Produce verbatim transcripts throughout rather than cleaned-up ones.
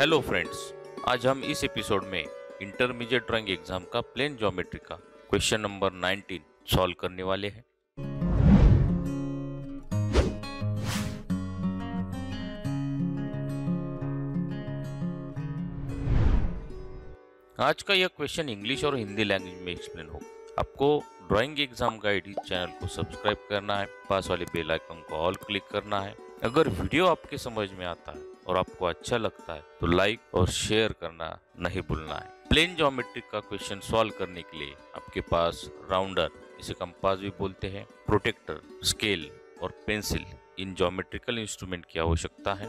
Hello friends, आज हम इस एपिसोड में इंटरमीडिएट ड्राइंग एग्जाम का प्लेन ज्योमेट्री का क्वेश्चन नंबर उन्नीस सॉल्व करने वाले हैं। आज का यह क्वेश्चन इंग्लिश और हिंदी लैंग्वेज में एक्सप्लेन होगा। आपको ड्राइंग एग्जाम गाइड इस चैनल को सब्सक्राइब करना है, पास वाले बेल आइकन को ऑल क्लिक करना है। अगर वीडियो आपके समझ में आता है और आपको अच्छा लगता है तो लाइक और शेयर करना नहीं भूलना है। प्लेन ज्योमेट्री का क्वेश्चन सॉल्व करने के लिए आपके पास राउंडर, इसे कंपास भी बोलते हैं, प्रोटेक्टर, स्केल और पेंसिल, इन ज्योमेट्रिकल इंस्ट्रूमेंट की आवश्यकता है।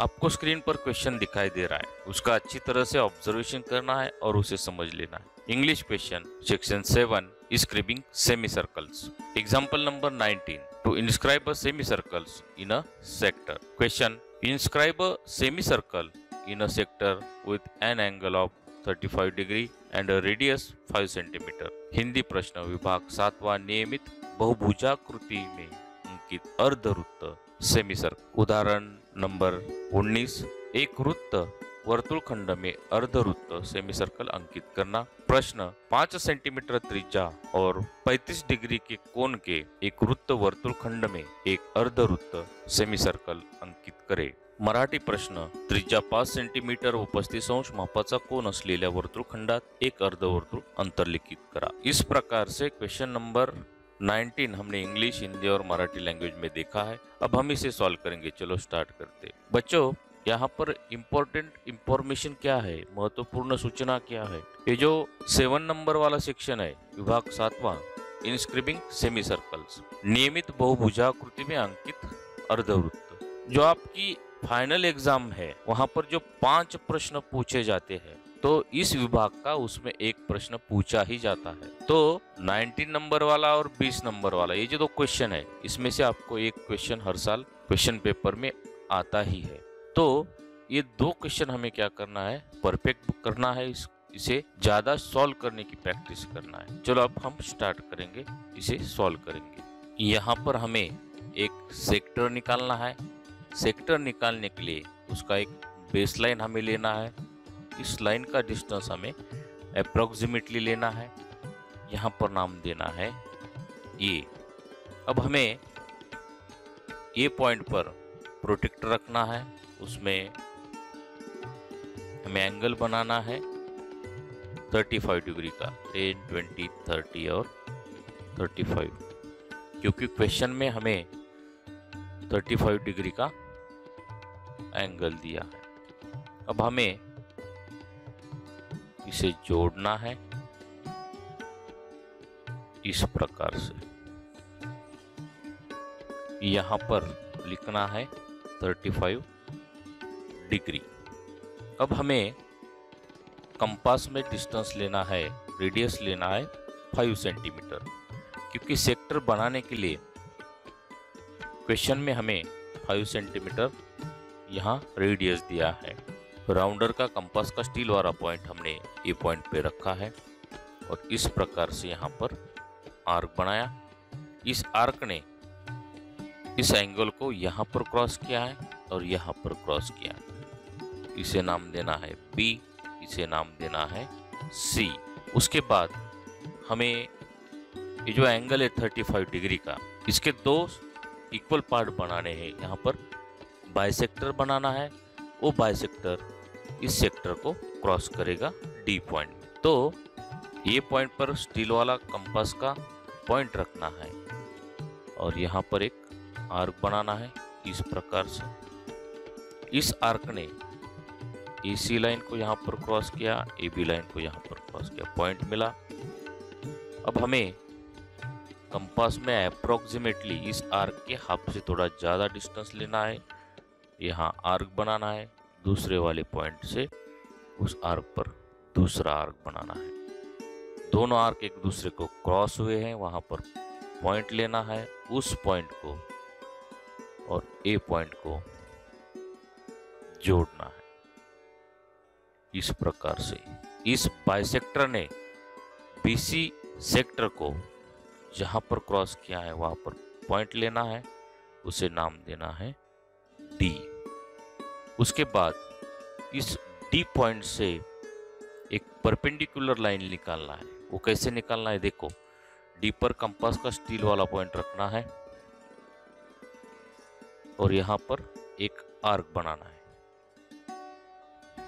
आपको स्क्रीन पर क्वेश्चन दिखाई दे रहा है, उसका अच्छी तरह से ऑब्जर्वेशन करना है और उसे समझ लेना है। English question section seven, scribing semi circles. Example number nineteen, to inscribe semi circles in a sector. Question, inscribe a semicircle in a sector with an angle of thirty-five degree and a radius five centimeter। Hindi प्रश्न विभाग सातवां, नियमित बहुभुजाकृति में अंकित अर्धवृत्त semicircle. उदाहरण number उन्नीस, एक वृत्त वर्तुल खंड में अर्धवृत्त सेमीसर्कल अंकित करना। प्रश्न, पाँच सेंटीमीटर त्रिज्या और पैंतीस डिग्री के कोण के एक वृत्त वर्तुल खंड में एक अर्धवृत्त सेमीसर्कल अंकित करें। मराठी प्रश्न, त्रिज्या पाच सेंटीमीटर व पस्तीस अंश मापाचा कोण असलेल्या वर्तुळ खंडात एक अर्धवर्तुळ अंतर्लिखित करा। इस प्रकार से क्वेश्चन नंबर उन्नीस हमने इंग्लिश, हिंदी और मराठी लैंग्वेज में देखा है। अब हम इसे सॉल्व करेंगे, चलो स्टार्ट करते। बच्चों, यहाँ पर इम्पोर्टेंट इंफॉर्मेशन क्या है, महत्वपूर्ण सूचना क्या है। ये जो सेवन नंबर वाला सेक्शन है, विभाग सातवां, इनस्क्रिबिंग सेमी सर्कल्स, नियमित बहुभुजाकृति में अंकित अर्धवृत्त। जो आपकी फाइनल एग्जाम है वहाँ पर जो पांच प्रश्न पूछे जाते हैं, तो इस विभाग का उसमें एक प्रश्न पूछा ही जाता है। तो उन्नीस नंबर वाला और बीस नंबर वाला, ये जो दो क्वेश्चन है, इसमें से आपको एक क्वेश्चन हर साल क्वेश्चन पेपर में आता ही है। तो ये दो क्वेश्चन हमें क्या करना है, परफेक्ट करना है, इस, इसे ज्यादा सॉल्व करने की प्रैक्टिस करना है। चलो अब हम स्टार्ट करेंगे, इसे सॉल्व करेंगे। यहाँ पर हमें एक सेक्टर निकालना है। सेक्टर निकालने के लिए उसका एक बेस लाइन हमें लेना है। इस लाइन का डिस्टेंस हमें अप्रोक्सीमेटली लेना है। यहाँ पर नाम देना है ये। अब हमें ये पॉइंट पर प्रोटेक्टर रखना है, उसमें हमें एंगल बनाना है पैंतीस डिग्री का, दस, बीस, तीस और पैंतीस, क्योंकि क्वेश्चन में हमें पैंतीस डिग्री का एंगल दिया है। अब हमें इसे जोड़ना है इस प्रकार से। यहाँ पर लिखना है पैंतीस डिग्री। अब हमें कंपास में डिस्टेंस लेना है, रेडियस लेना है पाँच सेंटीमीटर, क्योंकि सेक्टर बनाने के लिए क्वेश्चन में हमें पाँच सेंटीमीटर यहाँ रेडियस दिया है। राउंडर का कंपास का स्टील वाला पॉइंट हमने ये पॉइंट पे रखा है और इस प्रकार से यहाँ पर आर्क बनाया। इस आर्क ने इस एंगल को यहाँ पर क्रॉस किया है और यहाँ पर क्रॉस किया है। इसे नाम देना है B, इसे नाम देना है C। उसके बाद हमें ये जो एंगल है पैंतीस डिग्री का, इसके दो इक्वल पार्ट बनाने हैं। यहाँ पर बाइसेक्टर बनाना है, वो बाइसेक्टर इस सेक्टर को क्रॉस करेगा D पॉइंट। तो ये पॉइंट पर स्टील वाला कंपास का पॉइंट रखना है और यहाँ पर एक आर्क बनाना है इस प्रकार से। इस आर्क ने A C लाइन को यहाँ पर क्रॉस किया, A B लाइन को यहाँ पर क्रॉस किया, पॉइंट मिला। अब हमें कंपास में अप्रोक्सीमेटली इस आर्क के हाफ से थोड़ा ज़्यादा डिस्टेंस लेना है, यहाँ आर्क बनाना है। दूसरे वाले पॉइंट से उस आर्क पर दूसरा आर्क बनाना है। दोनों आर्क एक दूसरे को क्रॉस हुए हैं, वहाँ पर पॉइंट लेना है, उस पॉइंट को और A पॉइंट को जोड़ना है इस प्रकार से। इस बाइसेक्टर ने B C सेक्टर को जहाँ पर क्रॉस किया है वहाँ पर पॉइंट लेना है, उसे नाम देना है D। उसके बाद इस डी पॉइंट से एक परपेंडिकुलर लाइन निकालना है। वो कैसे निकालना है देखो, डी पर कंपास का स्टील वाला पॉइंट रखना है और यहाँ पर एक आर्क बनाना है।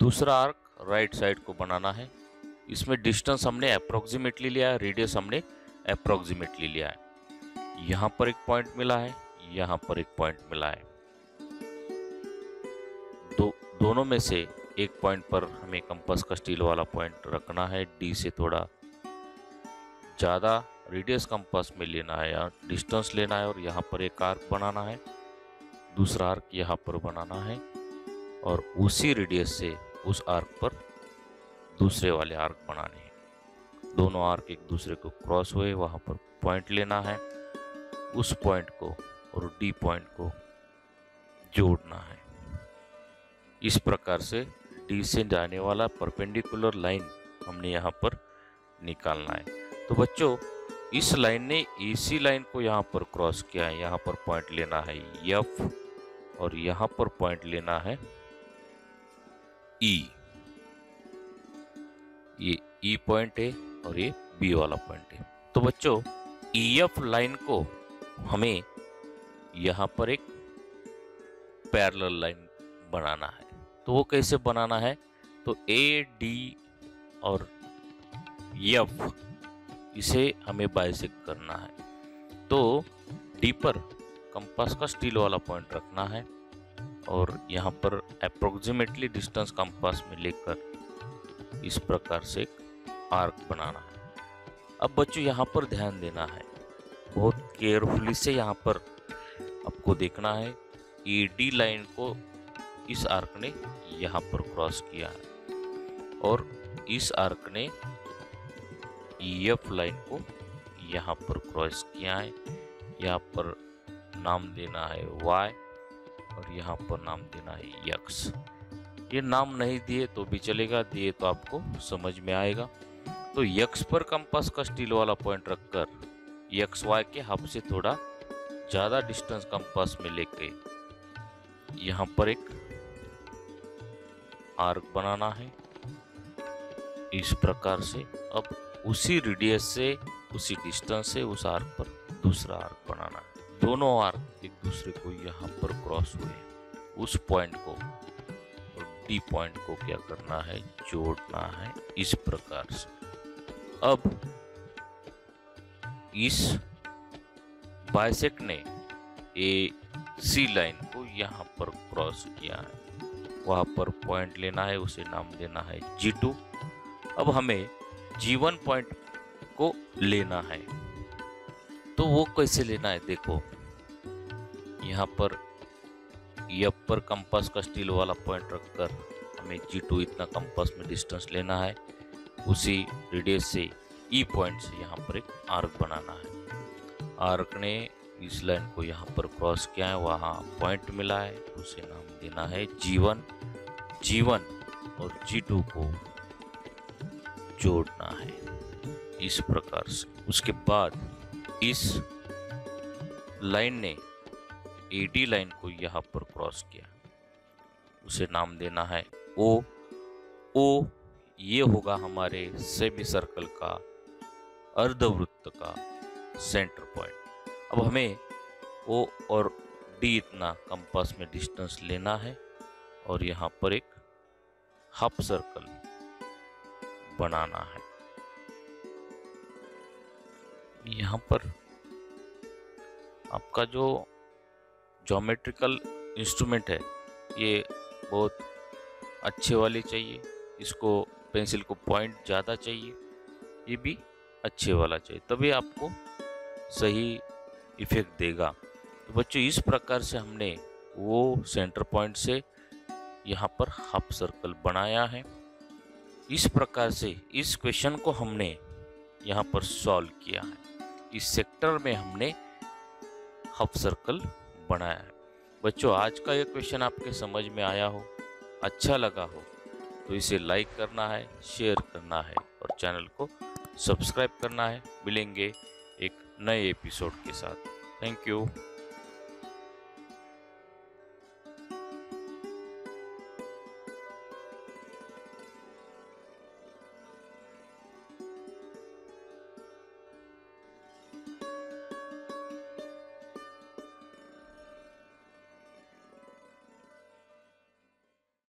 दूसरा आर्क राइट साइड को बनाना है। इसमें डिस्टेंस हमने अप्रोक्सीमेटली लिया है, रेडियस हमने अप्रोक्सीमेटली लिया है। यहाँ पर एक पॉइंट मिला है, यहाँ पर एक पॉइंट मिला है। दो दोनों में से एक पॉइंट पर हमें कंपास का स्टील वाला पॉइंट रखना है। डी से थोड़ा ज़्यादा रेडियस कंपास में लेना है या डिस्टेंस लेना है और यहाँ पर एक आर्क बनाना है। दूसरा आर्क यहाँ पर बनाना है और उसी रेडियस से उस आर्क पर दूसरे वाले आर्क बनाने हैं। दोनों आर्क एक दूसरे को क्रॉस हुए, वहाँ पर पॉइंट लेना है, उस पॉइंट को और डी पॉइंट को जोड़ना है। इस प्रकार से डी से जाने वाला परपेंडिकुलर लाइन हमने यहाँ पर निकालना है। तो बच्चों, इस लाइन ने एसी लाइन को यहाँ पर क्रॉस किया है। यहाँ पर पॉइंट लेना है एफ और यहाँ पर पॉइंट लेना है ई। ये ई पॉइंट है और ये बी वाला पॉइंट है। तो बच्चों, ईएफ लाइन को हमें यहाँ पर एक पैरेलल लाइन बनाना है। तो वो कैसे बनाना है, तो ए डी और एफ इसे हमें बाइसेक्ट करना है। तो डी पर कंपास का स्टील वाला पॉइंट रखना है और यहाँ पर अप्रोक्सीमेटली डिस्टेंस कंपास में लेकर इस प्रकार से आर्क बनाना है। अब बच्चों, यहाँ पर ध्यान देना है, बहुत केयरफुली से यहाँ पर आपको देखना है। ए डी लाइन को इस आर्क ने यहाँ पर क्रॉस किया है और इस आर्क ने एफ लाइन को यहाँ पर क्रॉस किया है। यहाँ पर नाम देना है वाई और यहाँ पर नाम देना है एक्स। ये नाम नहीं दिए तो भी चलेगा, दिए तो आपको समझ में आएगा। तो एक्स पर कंपास का स्टील वाला पॉइंट रखकर एक्स वाई के हाफ से थोड़ा ज़्यादा डिस्टेंस कंपास में लेके यहाँ पर एक आर्क बनाना है इस प्रकार से। अब उसी रेडियस से, उसी डिस्टेंस से उस आर्क पर दूसरा आर्क बनाना है। दोनों आर्क एक दूसरे को यहाँ पर क्रॉस हुए, उस पॉइंट को और डी पॉइंट को क्या करना है, जोड़ना है इस प्रकार से। अब इस बाइसेक्ट ने ए सी लाइन को यहाँ पर क्रॉस किया है, वहाँ पर पॉइंट लेना है, उसे नाम देना है जी टू। अब हमें जी वन पॉइंट को लेना है। तो वो कैसे लेना है देखो, यहाँ पर एफ पर कंपास का स्टील वाला पॉइंट रखकर हमें जी टू इतना कंपास में डिस्टेंस लेना है, उसी रेडियस से ई पॉइंट से यहाँ पर एक आर्क बनाना है। आर्क ने इस लाइन को यहाँ पर क्रॉस किया है, वहाँ पॉइंट मिला है, उसे नाम देना है जी वन। जी वन और जी टू को जोड़ना है इस प्रकार से। उसके बाद इस लाइन ने एडी लाइन को यहाँ पर क्रॉस किया, उसे नाम देना है O। O ये होगा हमारे सेमी सर्कल का, अर्धवृत्त का सेंटर पॉइंट। अब हमें O और D इतना कंपास में डिस्टेंस लेना है और यहाँ पर एक हाफ सर्कल बनाना है। यहाँ पर आपका जो ज्योमेट्रिकल इंस्ट्रूमेंट है ये बहुत अच्छे वाले चाहिए, इसको पेंसिल को पॉइंट ज़्यादा चाहिए, ये भी अच्छे वाला चाहिए, तभी आपको सही इफेक्ट देगा। तो बच्चों, इस प्रकार से हमने वो सेंटर पॉइंट से यहाँ पर हाफ सर्कल बनाया है। इस प्रकार से इस क्वेश्चन को हमने यहाँ पर सॉल्व किया है। इस सेक्टर में हमने हाफ सर्कल बनाया है। बच्चों, आज का ये क्वेश्चन आपके समझ में आया हो, अच्छा लगा हो तो इसे लाइक करना है, शेयर करना है और चैनल को सब्सक्राइब करना है। मिलेंगे एक नए एपिसोड के साथ। Thank you.